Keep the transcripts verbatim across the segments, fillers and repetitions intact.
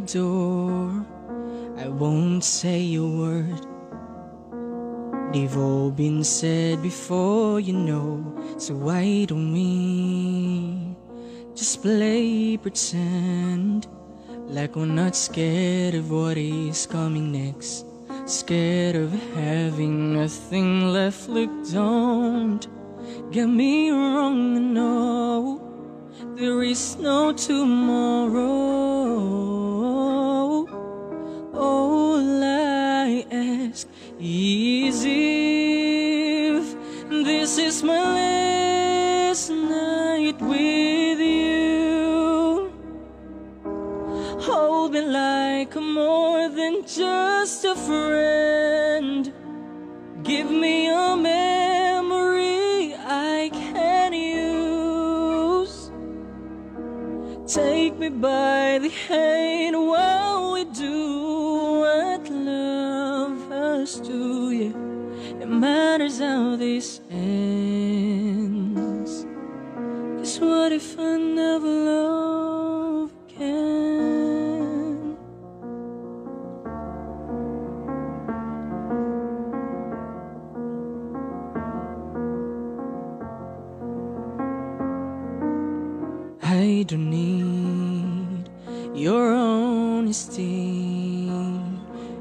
the door. I won't say a word. They've all been said before, you know. So why don't we just play pretend, like we're not scared of what is coming next, scared of having nothing left. Look, don't get me wrong, no, there is no tomorrow. All I ask is if this is my last night with you, hold me like more than just a friend, give me a memory I can use, take me by the hand while we do what love has to you, yeah. It matters how this ends, 'cause what if I never love again? I don't need your honesty,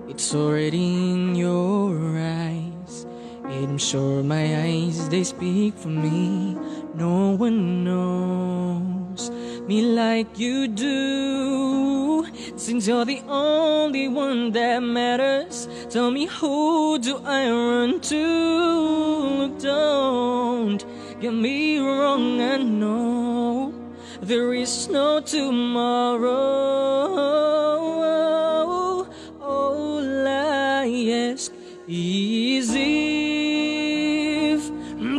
it's already in your eyes. And I'm sure my eyes, they speak for me. No one knows me like you do, since you're the only one that matters. Tell me, who do I run to? Don't get me wrong, I know there is no tomorrow. All I ask is if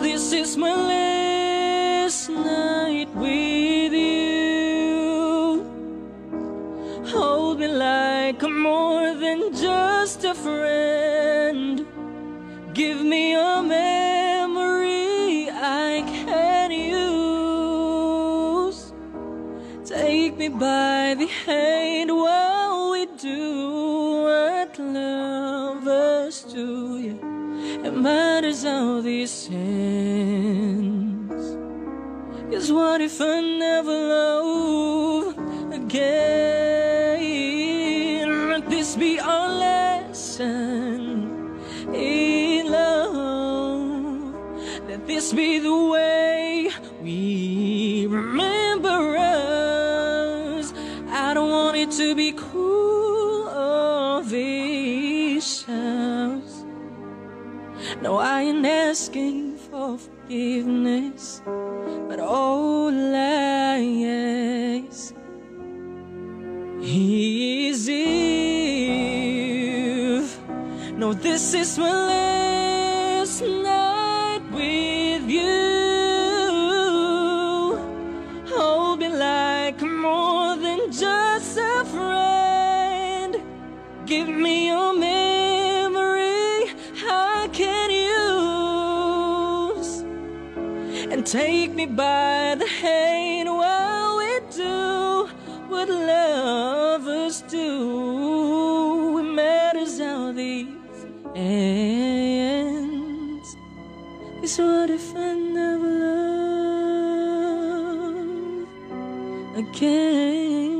this is my last night with you, hold me like I'm more than just a friend, give me a memory I can use, take me by the hand while we do what lovers do, yeah. It matters how this ends, 'cause what if I never love again? Let this be our lesson in love, let this be the way we remember us. I don't want it to be cool or vicious. No, I ain't asking for forgiveness, but all I ask is if, no, this is my last night with you, hold me like more just a friend, give me your memory I can use, and take me by the hand while we do what lovers do. It matters how these ends, 'cause what if I never love again?